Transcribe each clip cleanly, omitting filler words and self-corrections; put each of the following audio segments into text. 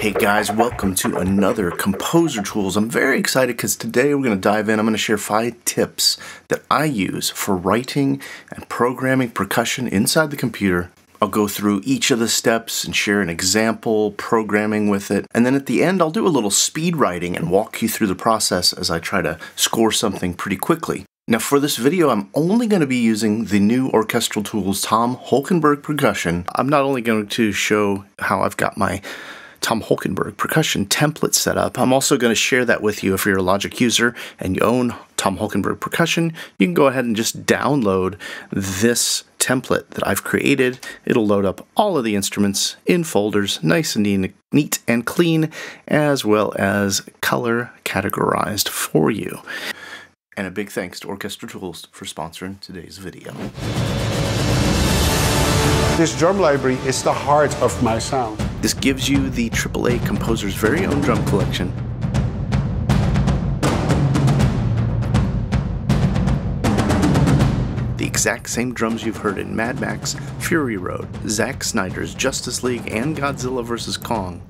Hey guys, welcome to another Composer Tools. I'm very excited because today we're going to dive in. I'm going to share 5 tips that I use for writing and programming percussion inside the computer. I'll go through each of the steps and share an example, programming with it. And then at the end, I'll do a little speed writing and walk you through the process as I try to score something pretty quickly. Now for this video, I'm only going to be using the new Orchestral Tools Tom Holkenborg percussion. I'm not only going to show how I've got my Tom Holkenborg percussion template set up, I'm also going to share that with you. If you're a Logic user and you own Tom Holkenborg percussion, you can go ahead and just download this template that I've created. It'll load up all of the instruments in folders, nice and neat and clean, as well as color categorized for you. And a big thanks to Orchestral Tools for sponsoring today's video. This drum library is the heart of my sound. This gives you the AAA composer's very own drum collection. The exact same drums you've heard in Mad Max, Fury Road, Zack Snyder's Justice League, and Godzilla vs. Kong.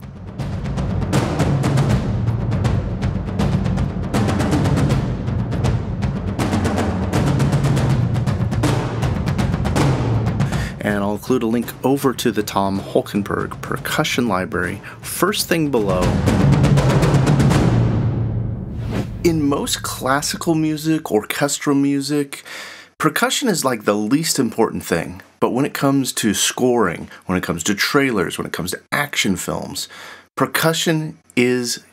And I'll include a link over to the Tom Holkenborg percussion library, first thing below. In most classical music, orchestral music, percussion is like the least important thing. But when it comes to scoring, when it comes to trailers, when it comes to action films, percussion is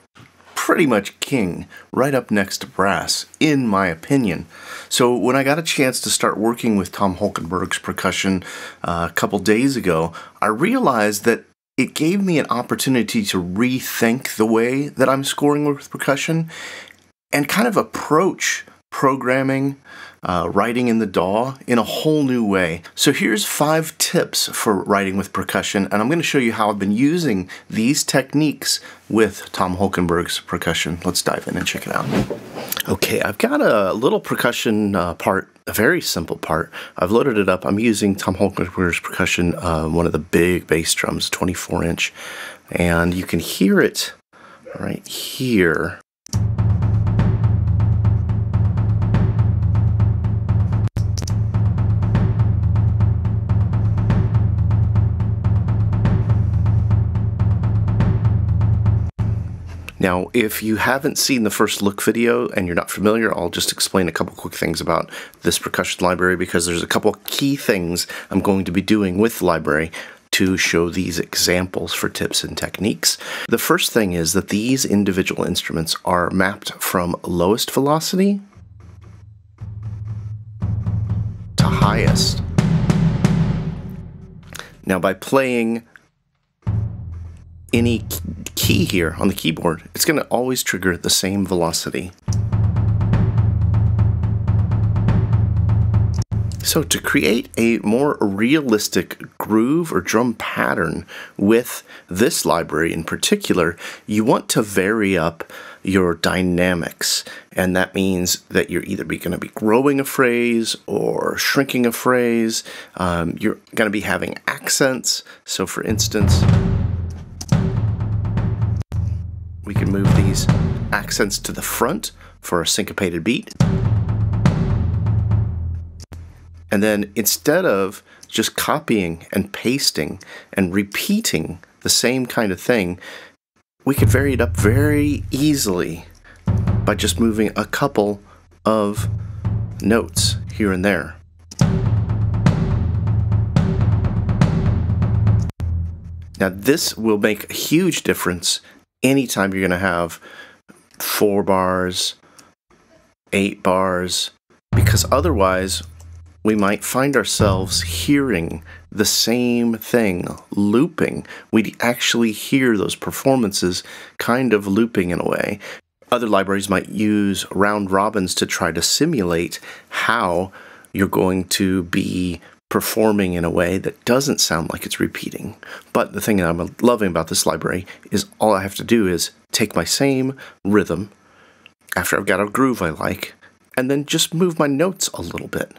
pretty much king, right up next to brass, in my opinion. So when I got a chance to start working with Tom Holkenborg's percussion a couple days ago, I realized that it gave me an opportunity to rethink the way that I'm scoring with percussion and kind of approach programming, writing in the DAW in a whole new way. So here's 5 tips for writing with percussion, and I'm going to show you how I've been using these techniques with Tom Holkenborg's percussion. Let's dive in and check it out. Okay, I've got a little percussion part, a very simple part. I've loaded it up. I'm using Tom Holkenborg's percussion, one of the big bass drums, 24 inch, and you can hear it right here. Now, if you haven't seen the first look video and you're not familiar, I'll just explain a couple quick things about this percussion library because there's a couple key things I'm going to be doing with the library to show these examples for tips and techniques. The first thing is that these individual instruments are mapped from lowest velocity to highest. Now, by playing any key here on the keyboard, it's going to always trigger the same velocity. So to create a more realistic groove or drum pattern with this library in particular, you want to vary up your dynamics. And that means that you're either going to be growing a phrase or shrinking a phrase. You're going to be having accents. So for instance, we can move these accents to the front for a syncopated beat. And then instead of just copying and pasting and repeating the same kind of thing, we could vary it up very easily by just moving a couple of notes here and there. Now this will make a huge difference anytime you're going to have 4 bars, 8 bars, because otherwise we might find ourselves hearing the same thing looping. We'd actually hear those performances kind of looping in a way. Other libraries might use round robins to try to simulate how you're going to be performing in a way that doesn't sound like it's repeating. But the thing that I'm loving about this library is all I have to do is take my same rhythm after I've got a groove I like, and then just move my notes a little bit.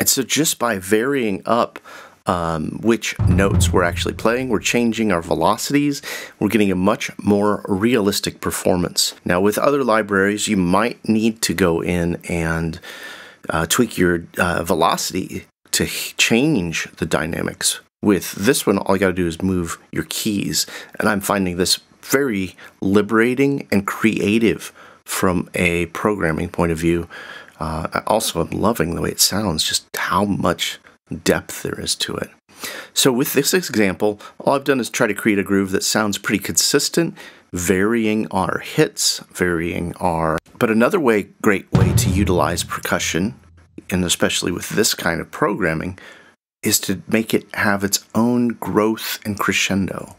And so just by varying up which notes we're actually playing, we're changing our velocities, we're getting a much more realistic performance. Now with other libraries, you might need to go in and tweak your velocity to change the dynamics. With this one, all you gotta do is move your keys, and I'm finding this very liberating and creative from a programming point of view. Also, I'm loving the way it sounds, just how much depth there is to it. So with this example, all I've done is try to create a groove that sounds pretty consistent, varying our hits, varying our... But another way, great way to utilize percussion, and especially with this kind of programming, is to make it have its own growth and crescendo.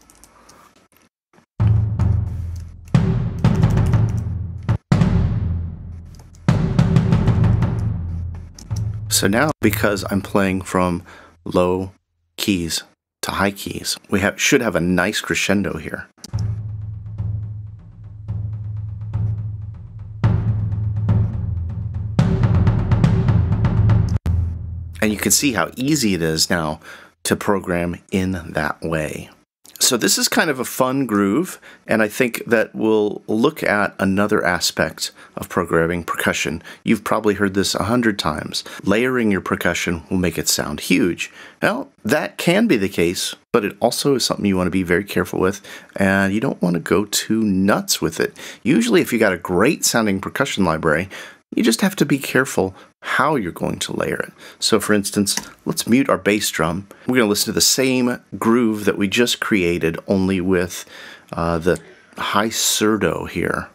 So now, because I'm playing from low keys to high keys, we should have a nice crescendo here. And you can see how easy it is now to program in that way. So this is kind of a fun groove, and I think that we'll look at another aspect of programming percussion. You've probably heard this 100 times. Layering your percussion will make it sound huge. Now, that can be the case, but it also is something you want to be very careful with, and you don't want to go too nuts with it. Usually, if you got a great sounding percussion library, you just have to be careful how you're going to layer it. So for instance, let's mute our bass drum. We're going to listen to the same groove that we just created, only with the high surdo here.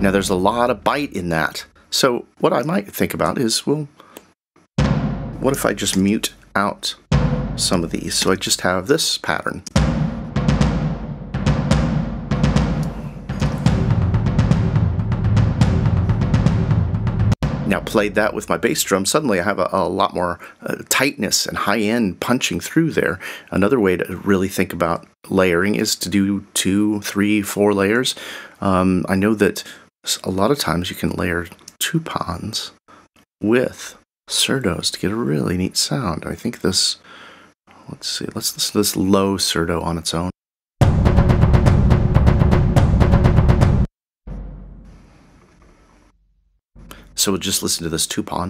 Now there's a lot of bite in that. So what I might think about is, well, what if I just mute out some of these? So I just have this pattern. Now played that with my bass drum, suddenly I have a lot more tightness and high-end punching through there. Another way to really think about layering is to do 2, 3, 4 layers. I know that a lot of times you can layer 2 pons with surdos to get a really neat sound. I think this, let's see, let's listen to this low surdo on its own. So we'll just listen to this 2-pawn.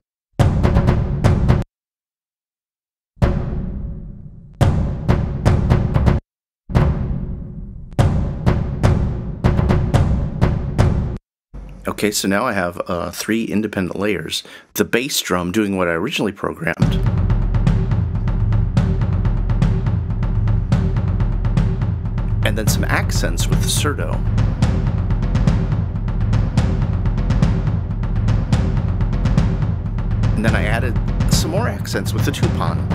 Okay, so now I have 3 independent layers. The bass drum doing what I originally programmed. And then some accents with the surdo. And then I added some more accents with the 2-pawn.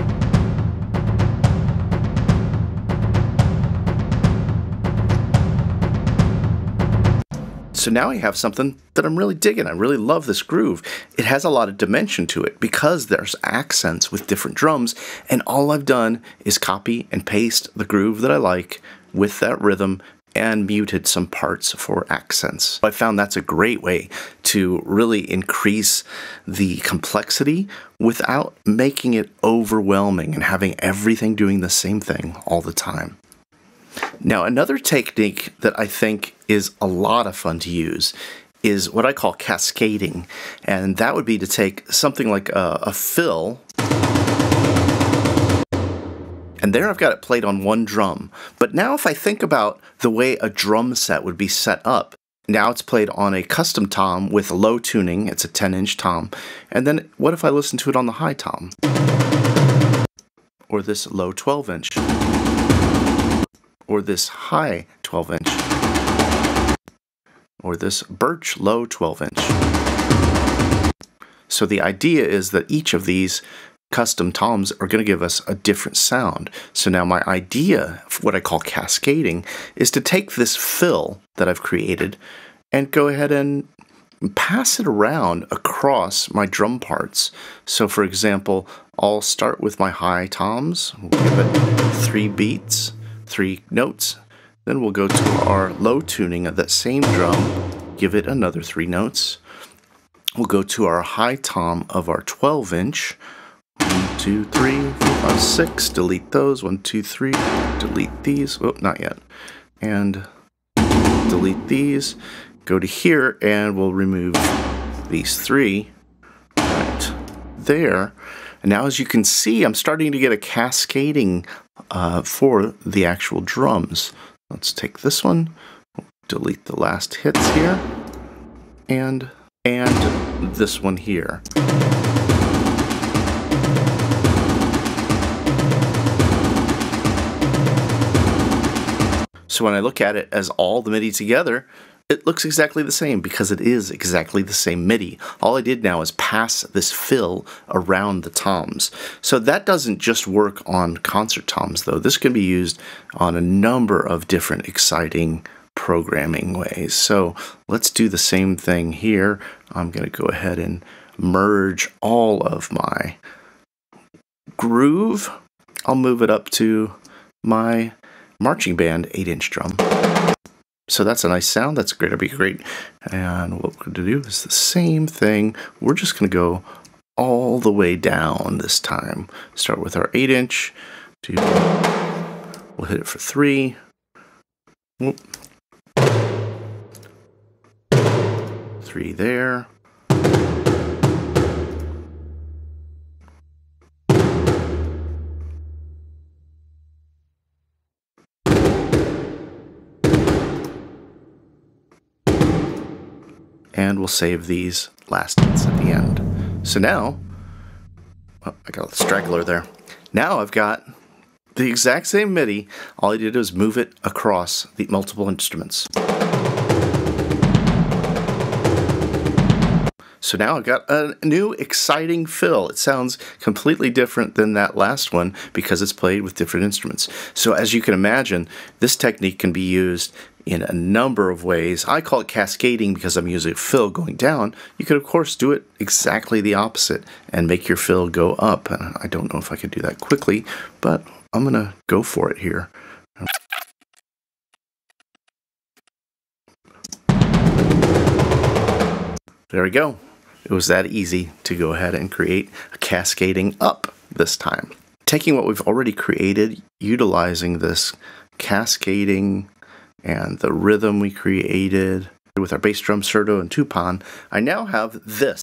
So now I have something that I'm really digging. I really love this groove. It has a lot of dimension to it because there's accents with different drums, and all I've done is copy and paste the groove that I like with that rhythm and muted some parts for accents. I found that's a great way to really increase the complexity without making it overwhelming and having everything doing the same thing all the time. Now, another technique that I think is a lot of fun to use is what I call cascading, and that would be to take something like a fill, and there I've got it played on one drum. But now if I think about the way a drum set would be set up, now it's played on a custom tom with low tuning, it's a 10-inch tom, and then what if I listen to it on the high tom? Or this low 12-inch. Or this high 12-inch. Or this birch low 12-inch. So the idea is that each of these custom toms are going to give us a different sound. So now my idea, what I call cascading, is to take this fill that I've created and go ahead and pass it around across my drum parts. So for example, I'll start with my high toms, we'll give it 3 beats, 3 notes, then we'll go to our low tuning of that same drum, give it another 3 notes, we'll go to our high tom of our 12-inch. 1, 2, 3, 4, 5, 6. Delete those. 1, 2, 3. Delete these. Oh, not yet. And delete these. Go to here and we'll remove these three right there. And now, as you can see, I'm starting to get a cascading for the actual drums. Let's take this one. Delete the last hits here. And this one here. So when I look at it as all the MIDI together, it looks exactly the same because it is exactly the same MIDI. All I did now is pass this fill around the toms. So that doesn't just work on concert toms though. This can be used on a number of different exciting programming ways. So let's do the same thing here. I'm going to go ahead and merge all of my groove. I'll move it up to my marching band 8-inch drum. So that's a nice sound. That's going to be great. And what we're going to do is the same thing. We're just going to go all the way down this time. Start with our 8-inch. We'll hit it for 3. Whoop. 3 there. And we'll save these last hits at the end. So now, oh, I got a straggler there. Now I've got the exact same MIDI. All I did was move it across the multiple instruments. So now I've got a new exciting fill. It sounds completely different than that last one because it's played with different instruments. So as you can imagine, this technique can be used in a number of ways. I call it cascading because I'm using a fill going down. You could, of course, do it exactly the opposite and make your fill go up. And I don't know if I could do that quickly, but I'm going to go for it here. There we go. It was that easy to go ahead and create a cascading up this time. Taking what we've already created, utilizing this cascading and the rhythm we created with our bass drum, sardo, and tupan, I now have this.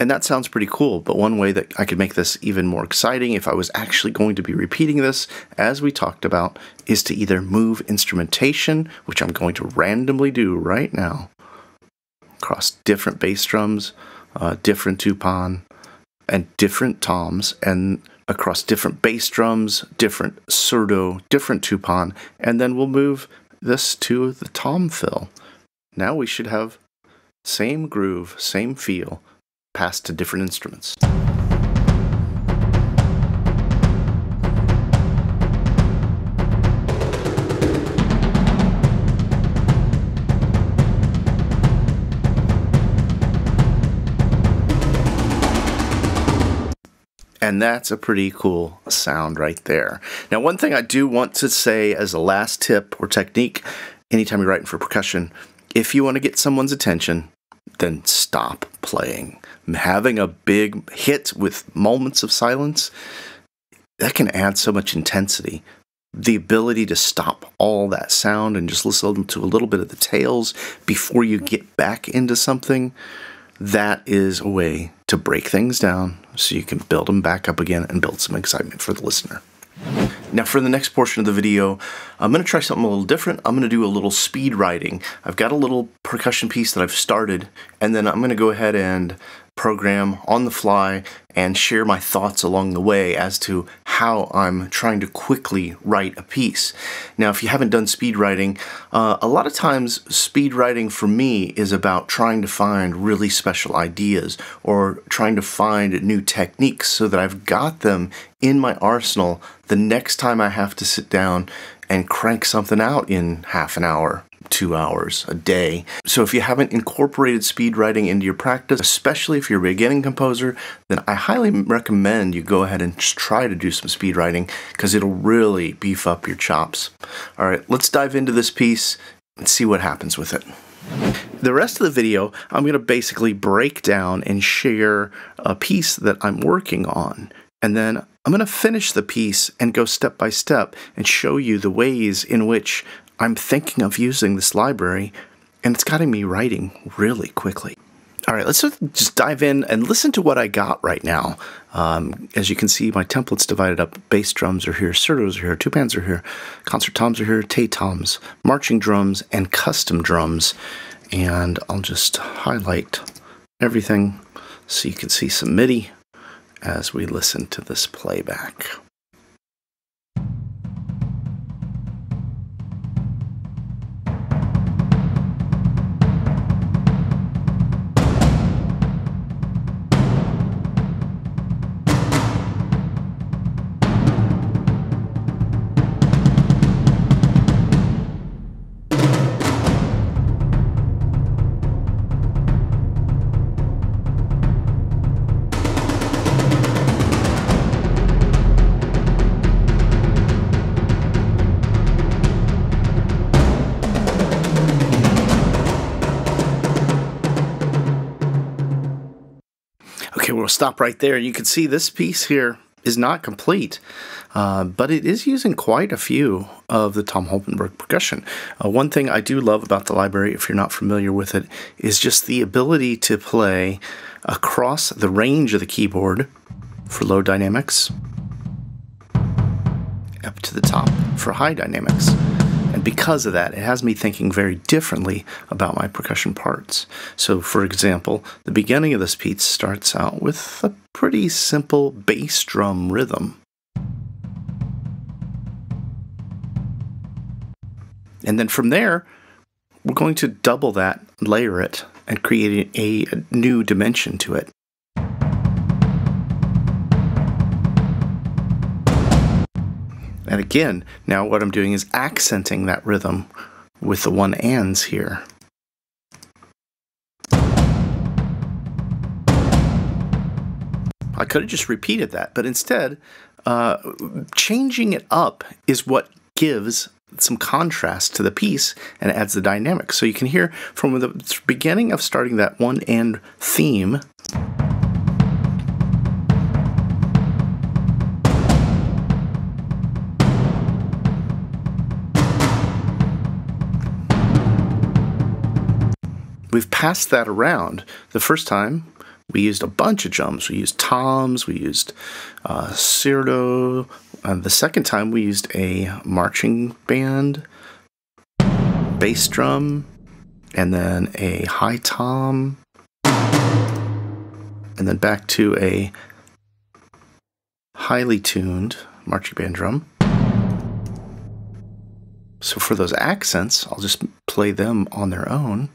And that sounds pretty cool, but one way that I could make this even more exciting if I was actually going to be repeating this, as we talked about, is to either move instrumentation, which I'm going to randomly do right now, across different bass drums, different tupan, and different toms, and across different bass drums, different sardo, different tupan, and then we'll move this to the tom fill. Now we should have same groove, same feel, passed to different instruments. And that's a pretty cool sound right there. Now, one thing I do want to say as a last tip or technique, anytime you're writing for percussion, if you want to get someone's attention, then stop playing. Having a big hit with moments of silence, that can add so much intensity. The ability to stop all that sound and just listen to a little bit of the tails before you get back into something, that is a way to break things down so you can build them back up again and build some excitement for the listener. Now for the next portion of the video, I'm going to try something a little different. I'm going to do a little speed writing. I've got a little percussion piece that I've started, and then I'm going to go ahead and program on the fly and share my thoughts along the way as to how I'm trying to quickly write a piece. Now, if you haven't done speed writing, a lot of times speed writing for me is about trying to find really special ideas or trying to find new techniques so that I've got them in my arsenal the next time I have to sit down and crank something out in half an hour 2 hours a day. So if you haven't incorporated speed writing into your practice, especially if you're a beginning composer, then I highly recommend you go ahead and try to do some speed writing, because it'll really beef up your chops. All right, let's dive into this piece and see what happens with it. The rest of the video, I'm going to basically break down and share a piece that I'm working on. And then I'm going to finish the piece and go step by step and show you the ways in which I'm thinking of using this library. And it's gotten me writing really quickly. All right, let's just dive in and listen to what I got right now. As you can see, my template's divided up. Bass drums are here, concertos are here, two bands are here, concert toms are here, tay-toms, marching drums, and custom drums. And I'll just highlight everything so you can see some MIDI as we listen to this playback. Stop right there. You can see this piece here is not complete, but it is using quite a few of the Tom Holkenborg percussion. One thing I do love about the library, if you're not familiar with it, is just the ability to play across the range of the keyboard for low dynamics, up to the top for high dynamics. And because of that, it has me thinking very differently about my percussion parts. So, for example, the beginning of this piece starts out with a pretty simple bass drum rhythm. And then from there, we're going to double that, layer it, and create a new dimension to it. And again, now what I'm doing is accenting that rhythm with the one ands here. I could have just repeated that, but instead, changing it up is what gives some contrast to the piece and adds the dynamic. So you can hear from the beginning of starting that one and theme, we've passed that around. The first time, we used a bunch of drums. We used toms, we used concerto. The second time, we used a marching band, bass drum, and then a high tom, and then back to a highly tuned marching band drum. So for those accents, I'll just play them on their own.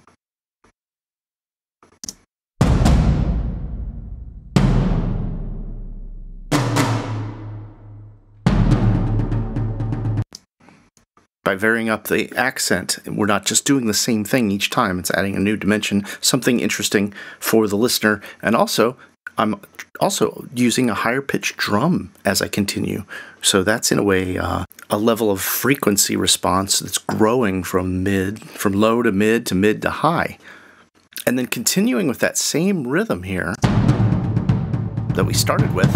By varying up the accent, we're not just doing the same thing each time. It's adding a new dimension, something interesting for the listener. And also, I'm also using a higher pitch drum as I continue. So that's, in a way, a level of frequency response that's growing from low to mid to high. And then continuing with that same rhythm here that we started with.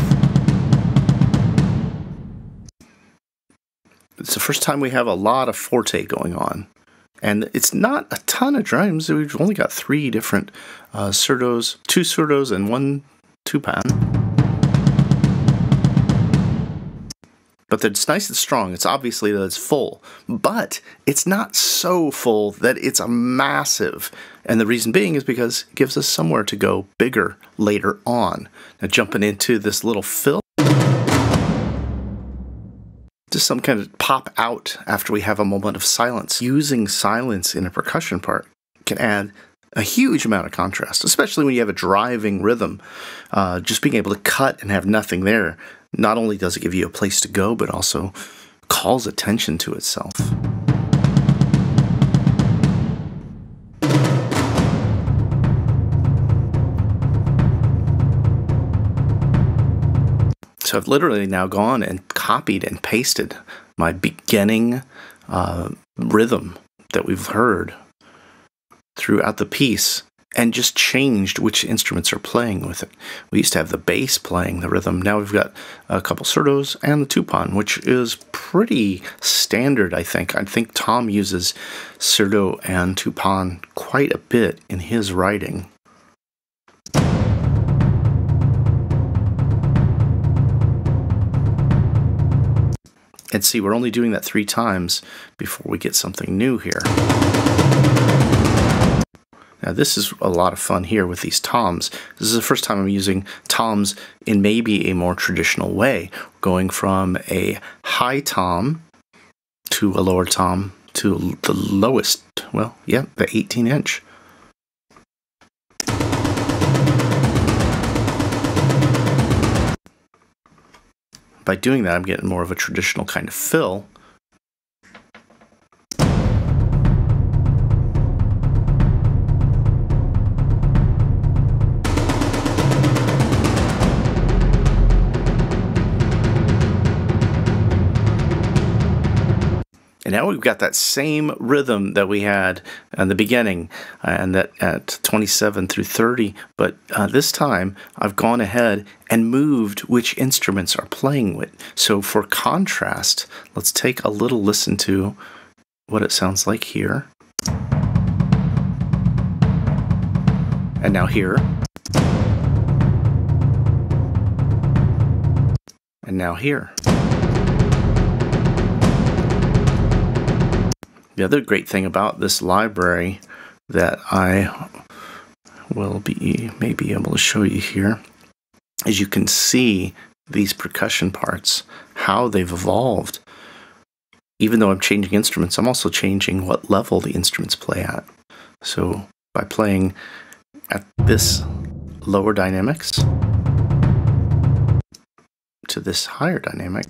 It's the first time we have a lot of forte going on. And it's not a ton of drums. We've only got three different concertos, two concertos and one tupan. But it's nice and strong. It's obviously that it's full, but it's not so full that it's a massive. And the reason being is because it gives us somewhere to go bigger later on. Now jumping into this little fill. Just some kind of pop out after we have a moment of silence. Using silence in a percussion part can add a huge amount of contrast, especially when you have a driving rhythm. Just being able to cut and have nothing there, not only does it give you a place to go, but also calls attention to itself. So I've literally now gone and copied and pasted my beginning rhythm that we've heard throughout the piece and just changed which instruments are playing with it. We used to have the bass playing the rhythm. Now we've got a couple surdos and the tupan, which is pretty standard, I think. I think Tom uses surdo and tupan quite a bit in his writing. And see, we're only doing that 3 times before we get something new here. Now this is a lot of fun here with these toms. This is the first time I'm using toms in maybe a more traditional way, going from a high tom to a lower tom to the lowest, well, yeah, the 18-inch. By doing that, I'm getting more of a traditional kind of fill. And now we've got that same rhythm that we had in the beginning and that at 27 through 30, but this time I've gone ahead and moved which instruments are playing with. So for contrast, let's take a little listen to what it sounds like here. And now here. And now here. The other great thing about this library that I will maybe able to show you here is you can see these percussion parts, how they've evolved. Even though I'm changing instruments, I'm also changing what level the instruments play at. So by playing at this lower dynamics to this higher dynamic,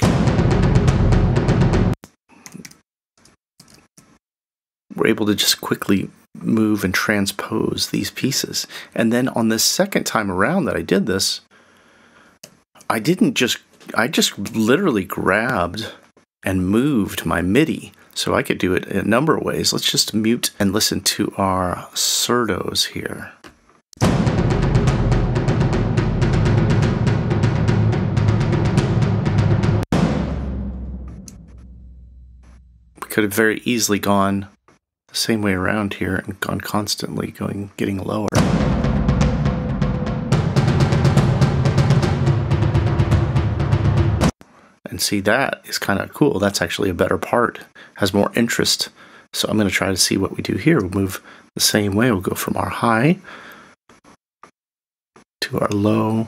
we're able to just quickly move and transpose these pieces. And then on the second time around that I did this, I just literally grabbed and moved my MIDI. So I could do it in a number of ways. Let's just mute and listen to our surdos here. We could have very easily gone the same way around here and gone constantly getting lower. And see, that is kind of cool. That's actually a better part, has more interest. So I'm going to try to see what we do here. We'll move the same way. We'll go from our high to our low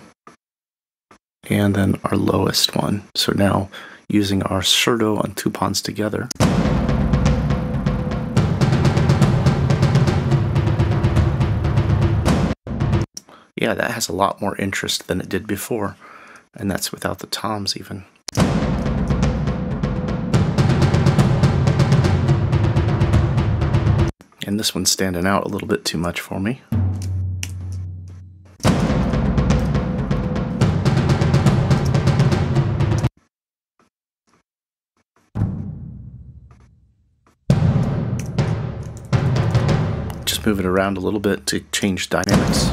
and then our lowest one. So now using our surdo and tupans together. Yeah, that has a lot more interest than it did before, and that's without the toms even. And this one's standing out a little bit too much for me. Just move it around a little bit to change dynamics.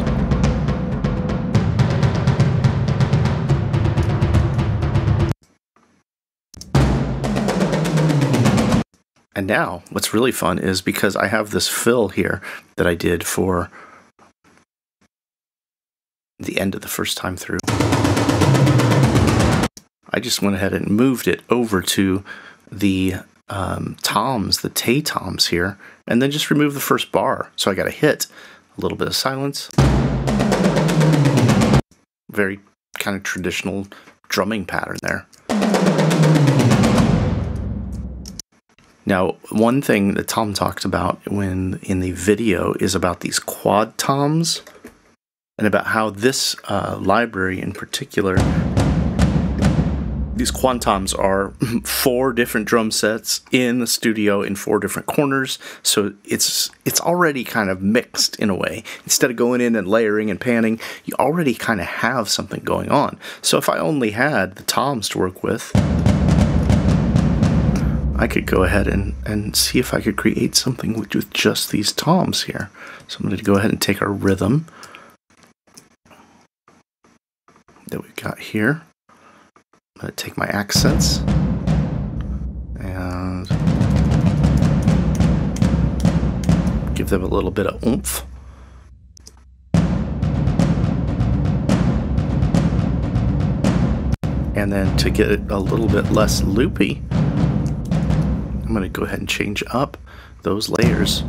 And now, what's really fun is because I have this fill here that I did for the end of the first time through. I just went ahead and moved it over to the toms, the tay toms here, and then just removed the first bar. So I got a hit, a little bit of silence. Very kind of traditional drumming pattern there. Now, one thing that Tom talked about when in the video is about these quad toms and about how this library in particular These quantums are 4 different drum sets in the studio in 4 different corners, so it's already kind of mixed in a way. Instead of going in and layering and panning, you already kind of have something going on. So if I only had the toms to work with, I could go ahead and see if I could create something with just these toms here. So I'm going to go ahead and take our rhythm that we've got here. I'm going to take my accents and give them a little bit of oomph. And then to get it a little bit less loopy, I'm going to go ahead and change up those layers.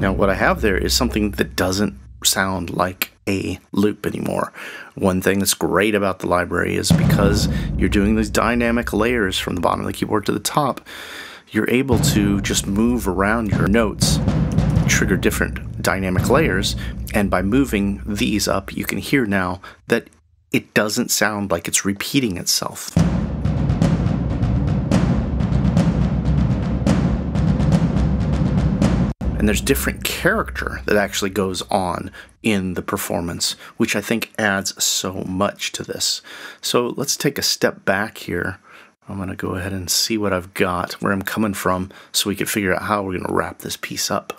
Now what I have there is something that doesn't sound like a loop anymore. One thing that's great about the library is because you're doing these dynamic layers from the bottom of the keyboard to the top, you're able to just move around your notes, trigger different dynamic layers, and by moving these up, you can hear now that it doesn't sound like it's repeating itself. And there's different character that actually goes on in the performance, which I think adds so much to this. So let's take a step back here. I'm going to go ahead and see what I've got, where I'm coming from, so we can figure out how we're going to wrap this piece up.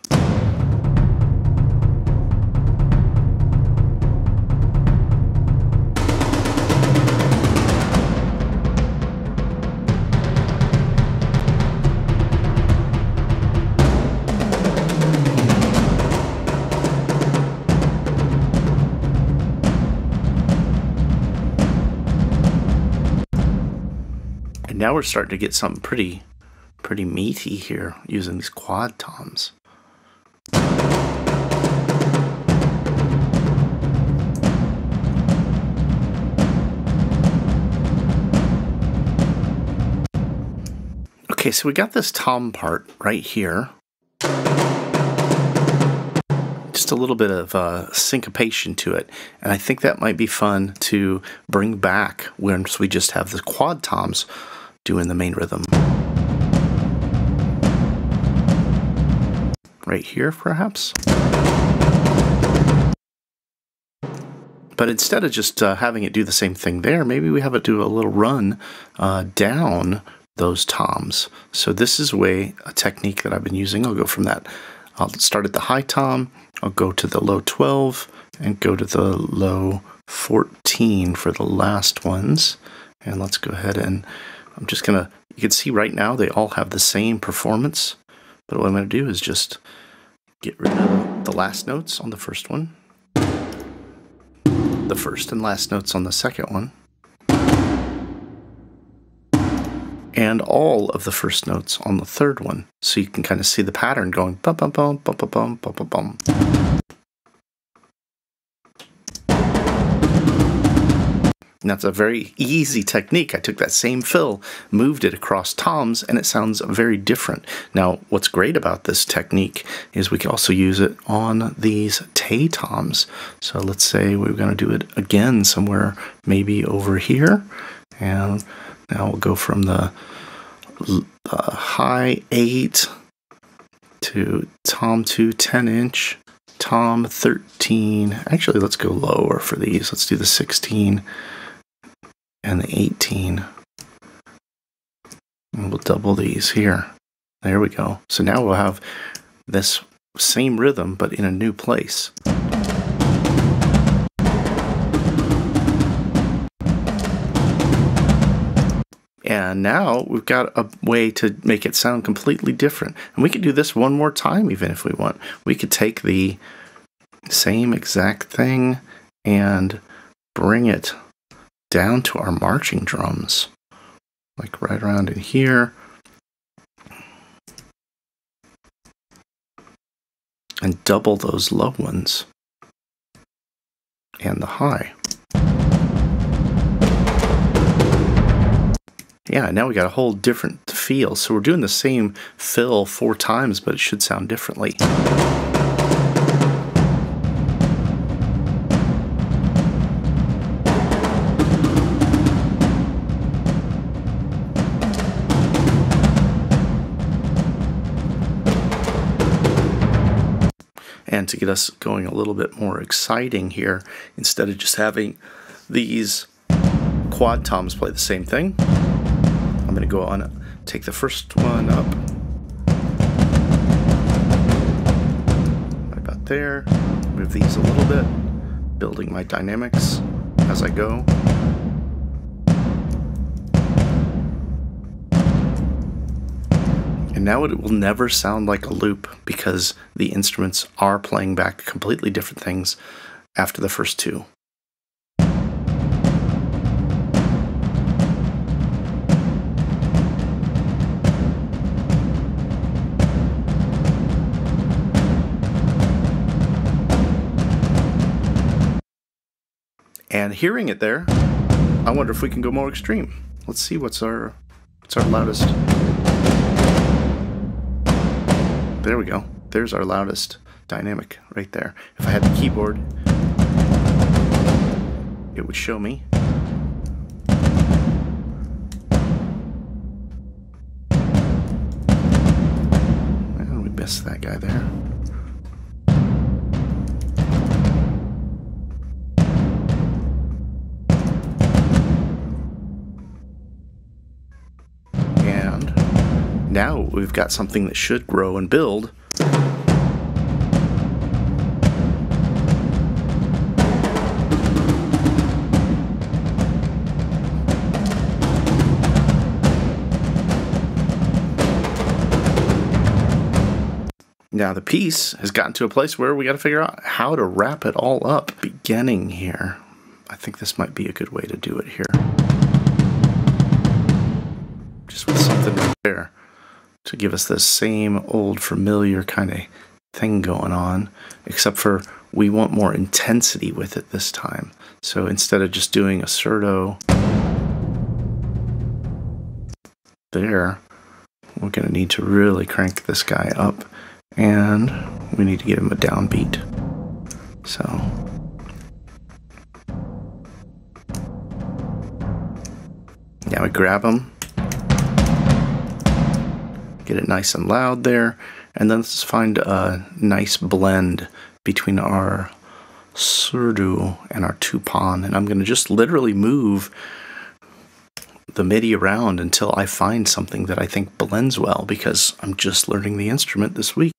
Now we're starting to get something pretty meaty here using these quad toms. Okay, so we got this tom part right here. Just a little bit of syncopation to it, and I think that might be fun to bring back once we just have the quad toms doing the main rhythm. Right here, perhaps? But instead of just having it do the same thing there, maybe we have it do a little run down those toms. So this is a technique that I've been using. I'll go from that. I'll start at the high tom, I'll go to the low 12, and go to the low 14 for the last ones. And let's go ahead and I'm just going to, you can see right now they all have the same performance, but what I'm going to do is just get rid of the last notes on the first one, the first and last notes on the second one, and all of the first notes on the third one. So you can kind of see the pattern going bum bum bum bum bum bum bum bum. And that's a very easy technique. I took that same fill, moved it across toms, and it sounds very different. Now, what's great about this technique is we can also use it on these tay toms. So let's say we're going to do it again somewhere, maybe over here. And now we'll go from the high 8 to tom 2, 10 inch. Tom 13, actually let's go lower for these, let's do the 16 and the 18, and we'll double these here, there we go. So now we'll have this same rhythm but in a new place. And now we've got a way to make it sound completely different. And we could do this one more time even if we want. We could take the same exact thing and bring it down to our marching drums. Like right around in here. And double those low ones. And the high. Yeah, now we got a whole different feel. So we're doing the same fill 4 times, but it should sound differently. again, to get us going a little bit more exciting here, instead of just having these quad toms play the same thing, I'm going to go on, take the first one up, right about there, move these a little bit, building my dynamics as I go. And now it will never sound like a loop because the instruments are playing back completely different things after the first two. And hearing it there, I wonder if we can go more extreme. Let's see what's our loudest. There we go. There's our loudest dynamic right there. If I had the keyboard, it would show me. Well, we missed that guy there. Now we've got something that should grow and build. Now the piece has gotten to a place where we got to figure out how to wrap it all up. Beginning here, I think this might be a good way to do it here. Just with something right there to give us the same old familiar kind of thing going on, except for we want more intensity with it this time. So instead of just doing a asserto there, we're going to need to really crank this guy up, and we need to give him a downbeat. So now we grab him, get it nice and loud there, and then let's find a nice blend between our surdu and our tupan, and I'm going to just literally move the MIDI around until I find something that I think blends well, because I'm just learning the instrument this week.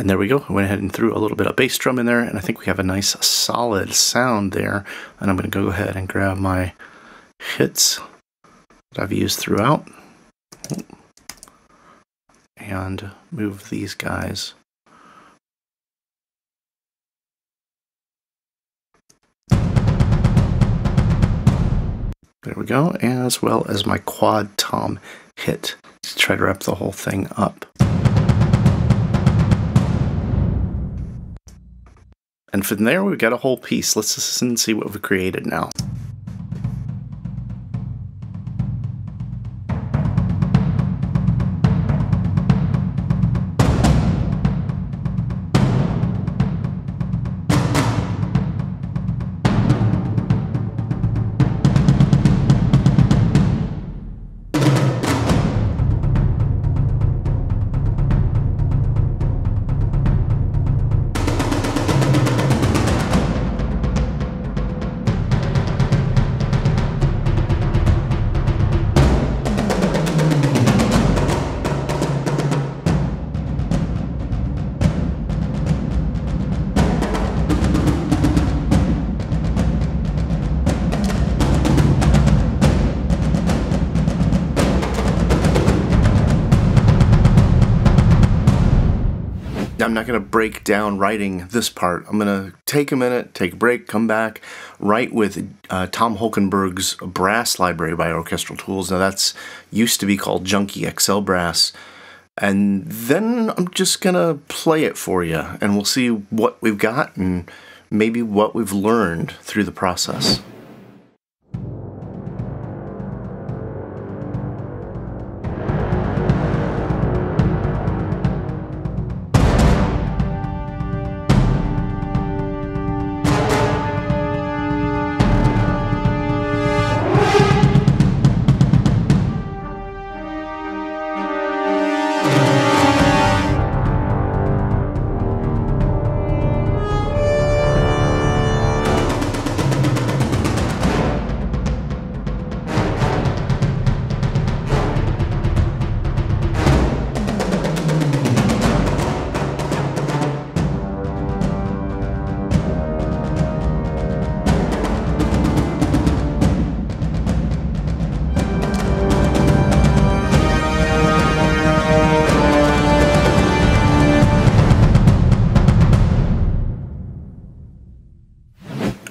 And there we go. I went ahead and threw a little bit of bass drum in there, and I think we have a nice solid sound there. And I'm going to go ahead and grab my hits that I've used throughout and move these guys. There we go, as well as my quad tom hit to try to wrap the whole thing up. And from there, we've got a whole piece. Let's listen and see what we've created now. I'm not going to break down writing this part. I'm going to take a minute, take a break, come back, write with Tom Holkenborg's Brass Library by Orchestral Tools. Now that's used to be called Junkie XL Brass. And then I'm just gonna play it for you, and we'll see what we've got and maybe what we've learned through the process.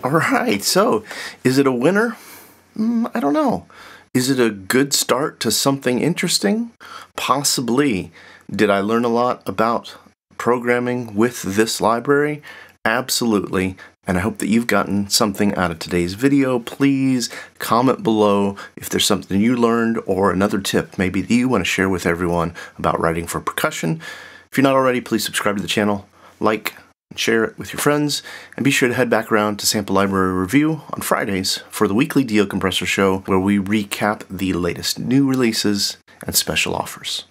Alright, so is it a winner? I don't know. Is it a good start to something interesting? Possibly. Did I learn a lot about programming with this library? Absolutely. And I hope that you've gotten something out of today's video. Please comment below if there's something you learned or another tip maybe that you want to share with everyone about writing for percussion. If you're not already, please subscribe to the channel, like, share it with your friends, and be sure to head back around to Sample Library Review on Fridays for the weekly DO Compressor show, where we recap the latest new releases and special offers.